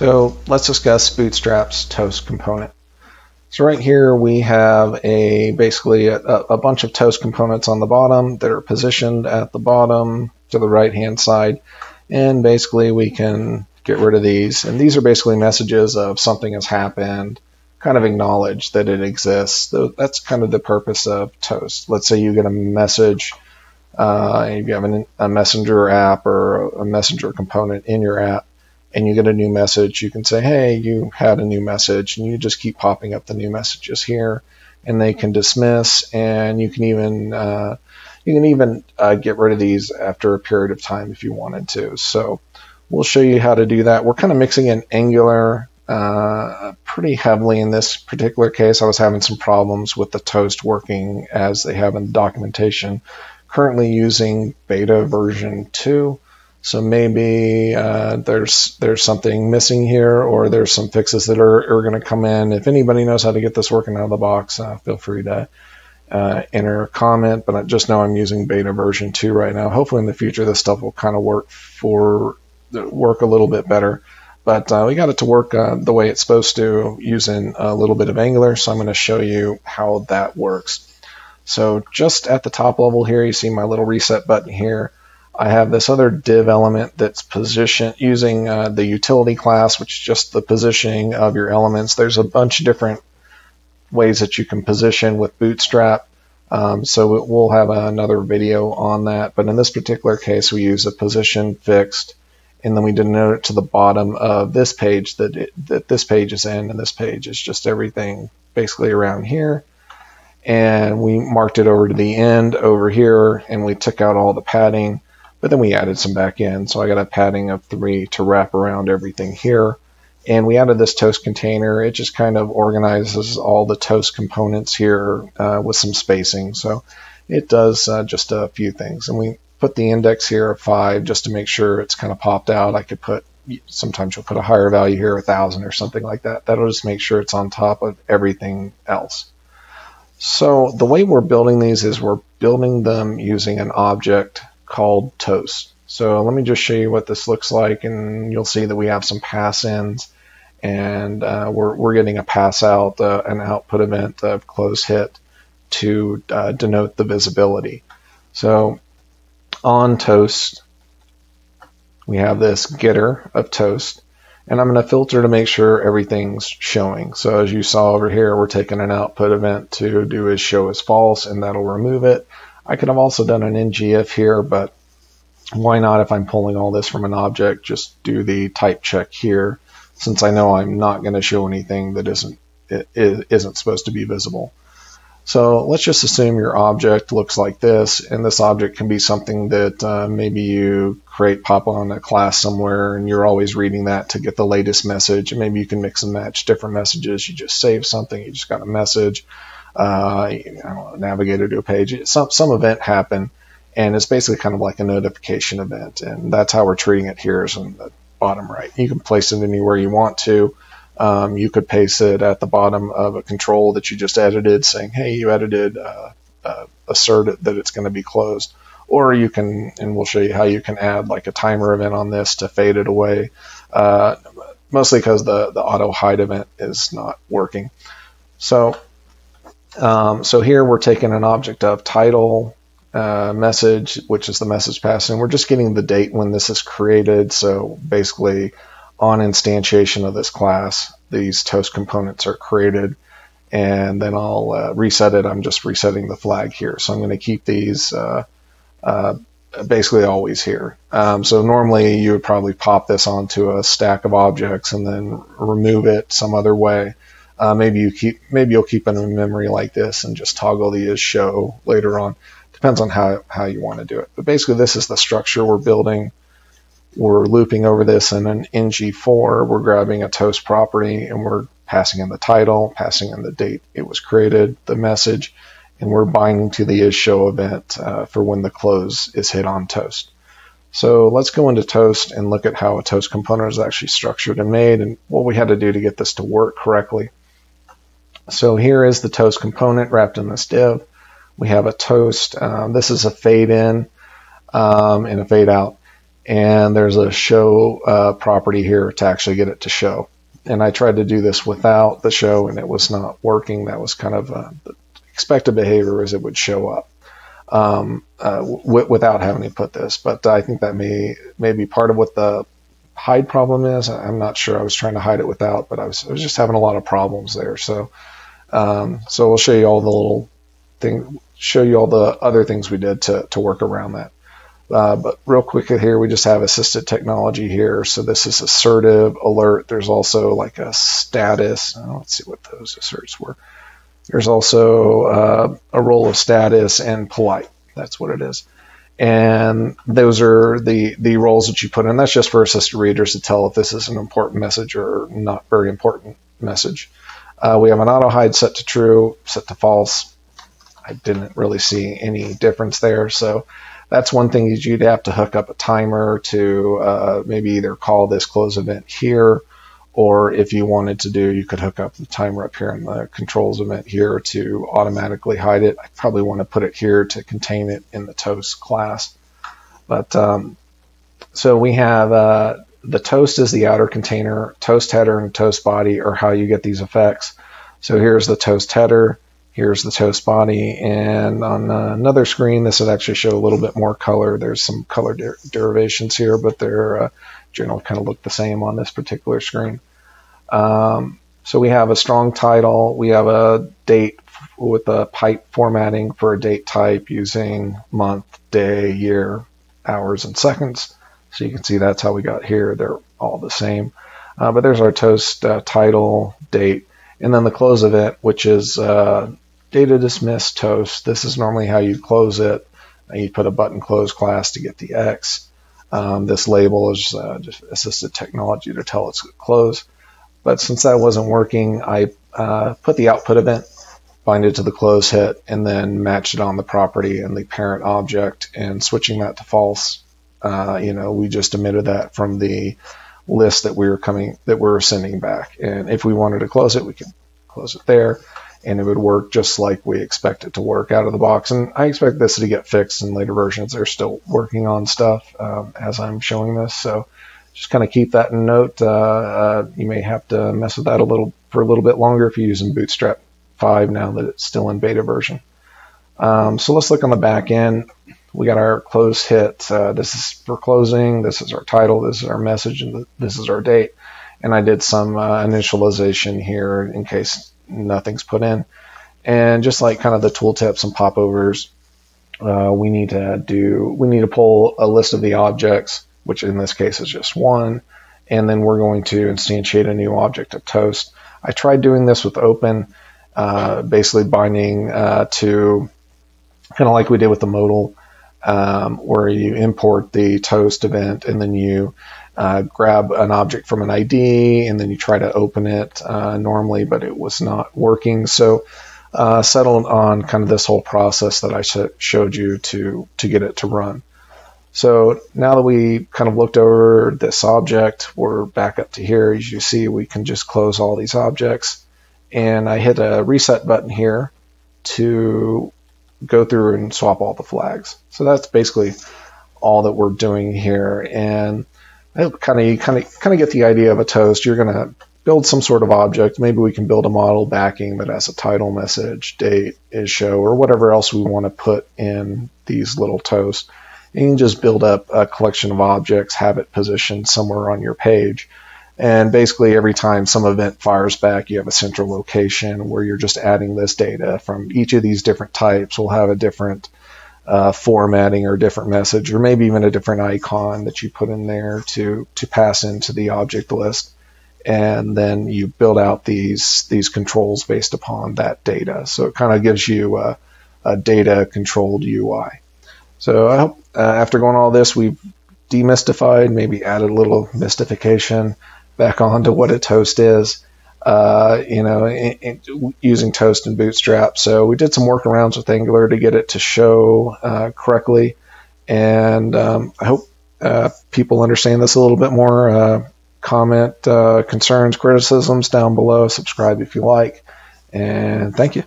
So let's discuss Bootstrap's toast component. So right here we have basically a bunch of toast components on the bottom that are positioned at the bottom to the right hand side, and basically we can get rid of these, and these are basically messages of something has happened, kind of acknowledge that it exists. So that's kind of the purpose of toast. Let's say you get a message, if you have a messenger app or a messenger component in your app, and you get a new message, you can say, hey, you had a new message, and you just keep popping up the new messages here, and they can dismiss, and you can even get rid of these after a period of time if you wanted to. So we'll show you how to do that. We're kind of mixing in Angular pretty heavily in this particular case. I was having some problems with the toast working as they have in the documentation. Currently using beta version 2. So maybe there's something missing here, or there's some fixes that are going to come in. If anybody knows how to get this working out of the box, feel free to enter a comment. But just know I'm using beta version 2 right now. Hopefully in the future this stuff will kind of work a little bit better. But we got it to work the way it's supposed to using a little bit of Angular. So I'm going to show you how that works. So just at the top level here, you see my little reset button here. I have this other div element that's positioned using the utility class, which is just the positioning of your elements. There's a bunch of different ways that you can position with Bootstrap, so we'll have another video on that. But in this particular case, we use a position fixed, and then we denote it to the bottom of this page that this page is in, and this page is just everything basically around here. And we marked it over to the end over here, and we took out all the padding. But then we added some back in, so I got a padding of 3 to wrap around everything here. And we added this toast container. It just kind of organizes all the toast components here with some spacing. So it does just a few things. And we put the index here of 5 just to make sure it's kind of popped out. I could put, sometimes you'll put a higher value here, 1,000 or something like that. That'll just make sure it's on top of everything else. So the way we're building these is we're building them using an object called toast. So let me just show you what this looks like, and you'll see that we have some pass ins, and we're getting a pass out, an output event of close hit to denote the visibility. So on toast, we have this getter of toast, and I'm going to filter to make sure everything's showing. So as you saw over here, we're taking an output event to do is show is false, and that'll remove it. I could have also done an NGF here, but why not, if I'm pulling all this from an object, just do the type check here, since I know I'm not going to show anything that isn't supposed to be visible. So let's just assume your object looks like this, and this object can be something that maybe you create, pop on a class somewhere, and you're always reading that to get the latest message. And maybe you can mix and match different messages. You just save something, you just got a message. Navigator to a page, some event happened, and it's basically kind of like a notification event, and that's how we're treating it here, is in the bottom right. You can place it anywhere you want to. You could paste it at the bottom of a control that you just edited, saying, hey, you edited assert that it's going to be closed, or you can, and we'll show you how you can add like a timer event on this to fade it away, mostly because the auto hide event is not working. So here we're taking an object of title message, which is the message pass, and we're just getting the date when this is created. So basically on instantiation of this class, these toast components are created, and then I'll reset it. I'm just resetting the flag here. So I'm going to keep these basically always here. So normally you would probably pop this onto a stack of objects and then remove it some other way. Maybe you'll keep it in memory like this and just toggle the isShow later on. Depends on how you want to do it. But basically, this is the structure we're building. We're looping over this in an ng4. We're grabbing a toast property, and we're passing in the title, passing in the date it was created, the message, and we're binding to the isShow event for when the close is hit on toast. So let's go into toast and look at how a toast component is actually structured and made, and what we had to do to get this to work correctly. So here is the toast component wrapped in this div. We have a toast. This is a fade in and a fade out. and there's a show property here to actually get it to show. And I tried to do this without the show, and it was not working. That was kind of the expected behavior, as it would show up without having to put this. But I think that may be part of what the hide problem is. I'm not sure. I was trying to hide it without, but I was just having a lot of problems there. So so we'll show you all the little things, show you all the other things we did to work around that. But real quick here, we just have assisted technology here. So this is assertive, alert. There's also like a status. Oh, let's see what those asserts were. There's also a role of status and polite. That's what it is. And those are the roles that you put in. That's just for assisted readers to tell if this is an important message or not very important message. We have an auto hide set to true, set to false. I didn't really see any difference there. So that's one thing is you'd have to hook up a timer to maybe either call this close event here, or if you wanted to do, you could hook up the timer up here in the controls event here to automatically hide it. I probably want to put it here to contain it in the toast class. But so we have the toast is the outer container, toast header and toast body are how you get these effects. So here's the toast header. Here's the toast body, and on another screen, this would actually show a little bit more color. There's some color derivations here, but they're generally kind of look the same on this particular screen. So we have a strong title. We have a date with a pipe formatting for a date type using month, day, year, hours, and seconds. So you can see that's how we got here. They're all the same. But there's our toast title, date, and then the close event, which is data dismiss toast. This is normally how you close it. You put a button close class to get the X. This label is just assisted technology to tell it's close. But since that wasn't working, I put the output event, bind it to the close hit, and then match it on the property and the parent object. And switching that to false, you know, we just omitted that from the list that we were sending back. And if we wanted to close it, we could close it there, and it would work just like we expect it to work out of the box. And I expect this to get fixed in later versions. They're still working on stuff as I'm showing this. So just kind of keep that in note. You may have to mess with that for a little bit longer if you're using Bootstrap 5 now that it's still in beta version. So let's look on the back end. We got our close hit. This is for closing. This is our title. This is our message, and this is our date. And I did some initialization here in case nothing's put in. And just like kind of the tooltips and popovers, we need to pull a list of the objects, which in this case is just one. And then we're going to instantiate a new object of toast. I tried doing this with open, basically binding to kind of like we did with the modal. Where you import the toast event and then you grab an object from an ID and then you try to open it normally, but it was not working. So settled on kind of this whole process that I showed you to get it to run. So now that we kind of looked over this object, we're back up to here. As you see, we can just close all these objects. And I hit a reset button here to go through and swap all the flags. So that's basically all that we're doing here. And I hope kind of get the idea of a toast. You're going to build some sort of object. Maybe we can build a model backing that has a title, message, date, is show, or whatever else we want to put in these little toasts. You can just build up a collection of objects, have it positioned somewhere on your page. And basically every time some event fires back, you have a central location where you're just adding this data from each of these different types. We'll have a different formatting or different message, or maybe even a different icon that you put in there to pass into the object list. And then you build out these controls based upon that data. So it kind of gives you a data-controlled UI. So I hope after going all this, we've demystified, maybe added a little mystification back on to what a toast is, you know, using toast and Bootstrap. So we did some workarounds with Angular to get it to show correctly. And I hope people understand this a little bit more. Comment, concerns, criticisms down below. Subscribe if you like. And thank you.